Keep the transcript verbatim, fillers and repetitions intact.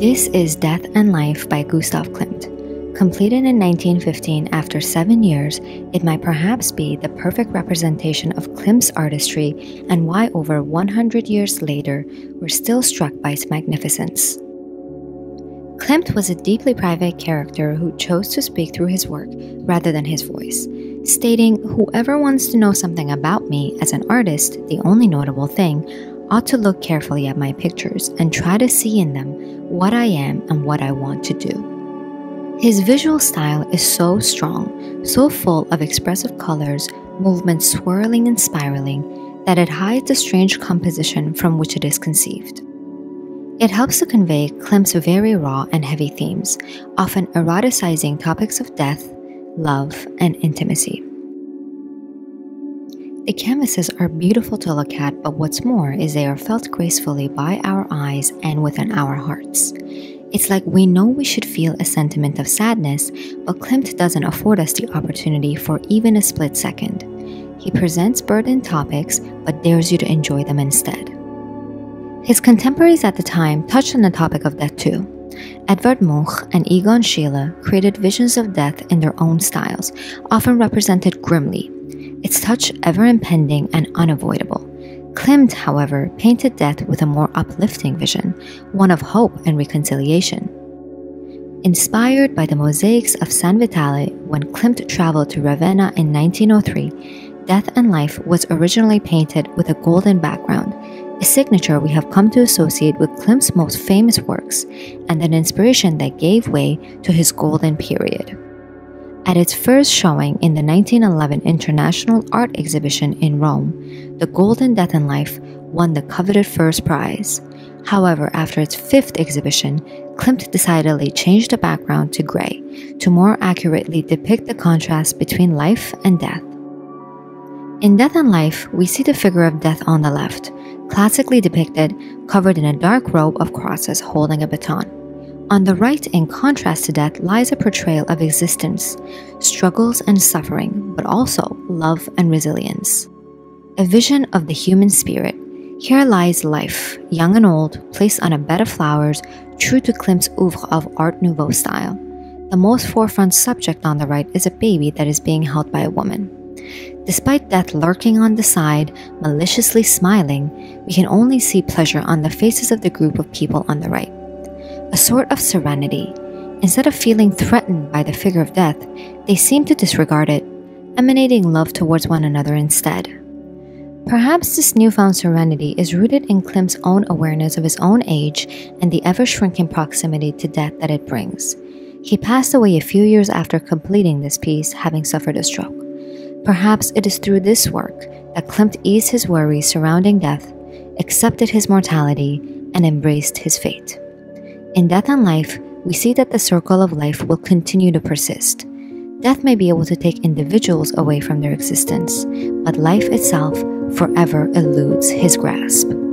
This is Death and Life by Gustav Klimt. Completed in nineteen fifteen after seven years, it might perhaps be the perfect representation of Klimt's artistry and why over one hundred years later, we're still struck by its magnificence. Klimt was a deeply private character who chose to speak through his work rather than his voice, stating, "Whoever wants to know something about me as an artist, the only notable thing, ought to look carefully at my pictures and try to see in them what I am and what I want to do." His visual style is so strong, so full of expressive colors, movements swirling and spiraling, that it hides the strange composition from which it is conceived. It helps to convey Klimt's very raw and heavy themes, often eroticizing topics of death, love, and intimacy. The canvases are beautiful to look at, but what's more is they are felt gracefully by our eyes and within our hearts. It's like we know we should feel a sentiment of sadness, but Klimt doesn't afford us the opportunity for even a split second. He presents burdened topics, but dares you to enjoy them instead. His contemporaries at the time touched on the topic of death too. Edvard Munch and Egon Schiele created visions of death in their own styles, often represented grimly, its touch ever impending and unavoidable. Klimt, however, painted death with a more uplifting vision, one of hope and reconciliation. Inspired by the mosaics of San Vitale, when Klimt traveled to Ravenna in nineteen oh three, Death and Life was originally painted with a golden background, a signature we have come to associate with Klimt's most famous works, and an inspiration that gave way to his golden period. At its first showing in the nineteen eleven International Art Exhibition in Rome, the Golden Death and Life won the coveted first prize. However, after its fifth exhibition, Klimt decidedly changed the background to gray to more accurately depict the contrast between life and death. In Death and Life, we see the figure of death on the left, classically depicted, covered in a dark robe of crosses holding a baton. On the right, in contrast to death, lies a portrayal of existence, struggles and suffering, but also love and resilience. A vision of the human spirit. Here lies life, young and old, placed on a bed of flowers, true to Klimt's oeuvre of Art Nouveau style. The most forefront subject on the right is a baby that is being held by a woman. Despite death lurking on the side, maliciously smiling, we can only see pleasure on the faces of the group of people on the right. A sort of serenity. Instead of feeling threatened by the figure of death, they seem to disregard it, emanating love towards one another instead. Perhaps this newfound serenity is rooted in Klimt's own awareness of his own age and the ever-shrinking proximity to death that it brings. He passed away a few years after completing this piece, having suffered a stroke. Perhaps it is through this work that Klimt eased his worries surrounding death, accepted his mortality, and embraced his fate. In Death and Life, we see that the circle of life will continue to persist. Death may be able to take individuals away from their existence, but life itself forever eludes his grasp.